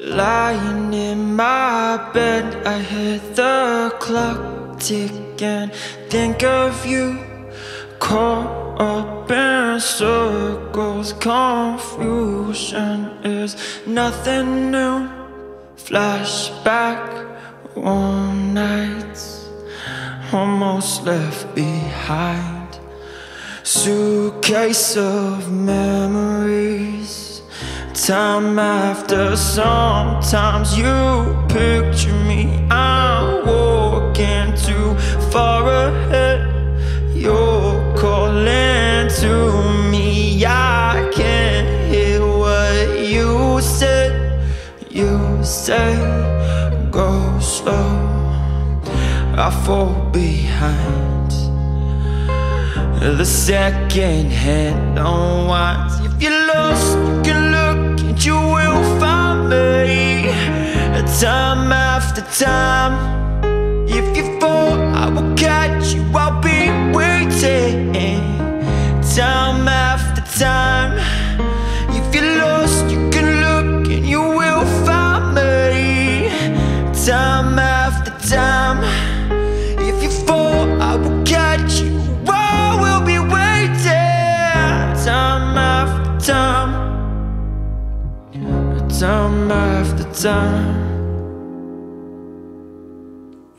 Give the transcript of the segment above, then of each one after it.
Lying in my bed, I hear the clock tick and think of you. Caught up in circles, confusion is nothing new. Flashback, warm nights, almost left behind. Suitcase of memories. Time after, sometimes you picture me. I'm walking too far ahead. You're calling to me. I can't hear what you said. You say, go slow. I fall behind. The second hand unwinds. If you're lost, you can you will find me. Time after time. If you fall, I will catch you. I'll be waiting. Time after time. If you're lost, you can look and you will find me. Time after time. If you fall, I will catch you. I will be waiting. Time after time. Time after time.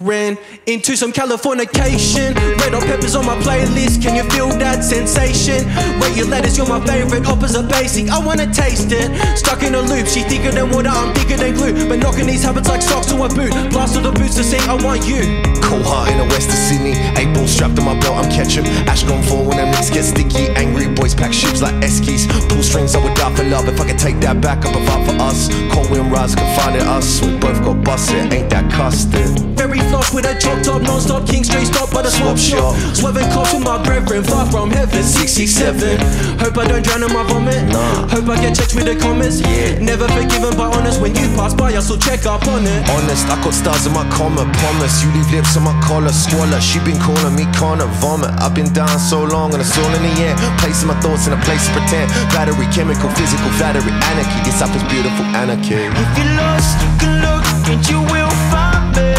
Ran into some Californication. Red hot peppers on my playlist. Can you feel that sensation? Wait, your lettuce, you're my favorite. Offers are basic, I wanna taste it. Stuck in a loop, she thicker than water, I'm thicker than glue. But knocking these habits like socks to a boot. Plaster the boots to see I want you. Cold heart in the west of Sydney. 8 ball strapped to my belt, I'm ketchup. Ash gone fall when that mix gets sticky. Angry boys pack shoes like Eskies. Pull strings, I would die for love. If I could take that back, I'd provide for us. Cold wind rise, confining us. We both got busted, ain't that custard. Very floss with a drop top, non-stop, King Street stop by the swap shop. Swerving cops with my brethren, far from heaven, 67. Hope I don't drown in my vomit, nah. Hope I get checked with the comments, yeah. Never forgiven by honest, when you pass by I still check up on it. Honest, I got stars in my comma, promise. You leave lips on my collar, squalor. She been calling me Connor, vomit. I've been down so long and it's all in the air. Placing my thoughts in a place to pretend. Battery, chemical, physical, flattery, anarchy. This up is beautiful anarchy. If you're lost, you can look and you will find me.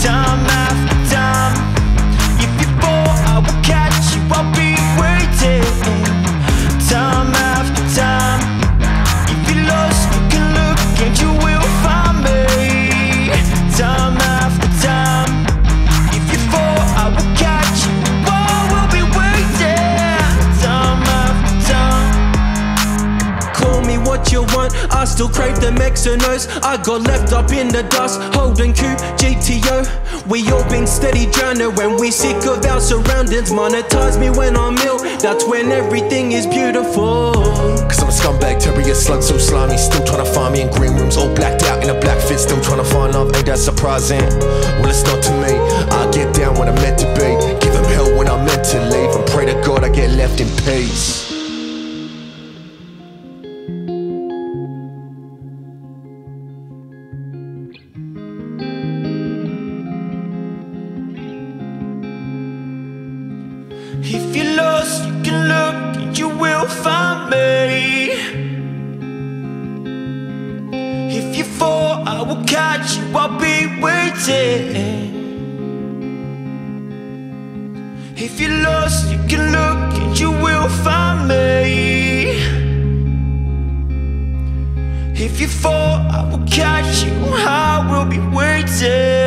Time after time. If you fall, I will catch you. I'll be waiting. Time after time. If you're lost, you can look and you will find me. Time after time. If you fall, I will catch you. I will be waiting. Time after time. Call me what you want. I still crave the Mexinos. I got left up in the dust, holding Q, GTO. We all been steady drowning when we sick of our surroundings. Monetize me when I'm ill, that's when everything is beautiful. Cause I'm a scumbag, terrier, slug, so slimy. Still trying to find me in green rooms, all blacked out in a black fit. Still trying to find love, ain't that surprising? Well, it's not to me, I get down when I'm meant to be. Give them hell when I'm meant to leave, and pray to God I get left in peace. If you're lost, you can look and you will find me. If you fall, I will catch you, I'll be waiting. If you're lost, you can look and you will find me. If you fall, I will catch you, I will be waiting.